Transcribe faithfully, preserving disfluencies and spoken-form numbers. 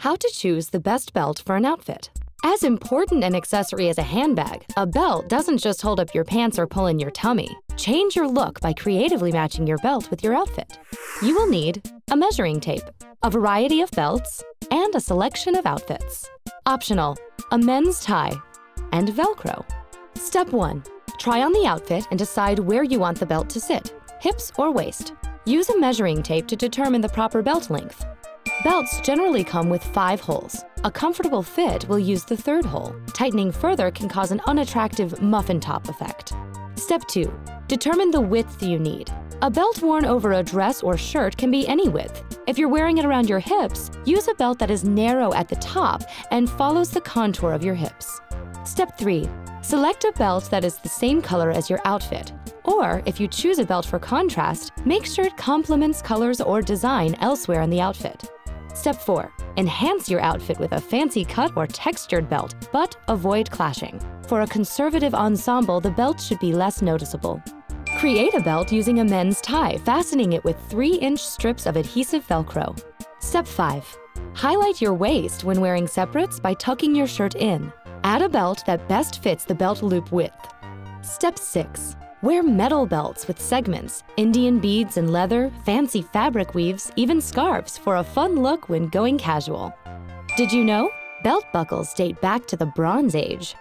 how to choose the best belt for an outfit. As important an accessory as a handbag, a belt doesn't just hold up your pants or pull in your tummy. Change your look by creatively matching your belt with your outfit. You will need a measuring tape, a variety of belts, and a selection of outfits. Optional, a men's tie and Velcro. Step one, try on the outfit and decide where you want the belt to sit, hips or waist. Use a measuring tape to determine the proper belt length. Belts generally come with five holes. A comfortable fit will use the third hole. Tightening further can cause an unattractive muffin top effect. Step two, determine the width you need. A belt worn over a dress or shirt can be any width. If you're wearing it around your hips, use a belt that is narrow at the top and follows the contour of your hips. Step three, select a belt that is the same color as your outfit. Or, if you choose a belt for contrast, make sure it complements colors or design elsewhere in the outfit. Step four, enhance your outfit with a fancy cut or textured belt, but avoid clashing. For a conservative ensemble, the belt should be less noticeable. Create a belt using a men's tie, fastening it with three inch strips of adhesive Velcro. Step five, highlight your waist when wearing separates by tucking your shirt in. Add a belt that best fits the belt loop width. Step six, wear metal belts with segments, Indian beads and leather, fancy fabric weaves, even scarves for a fun look when going casual. Did you know? Belt buckles date back to the Bronze Age.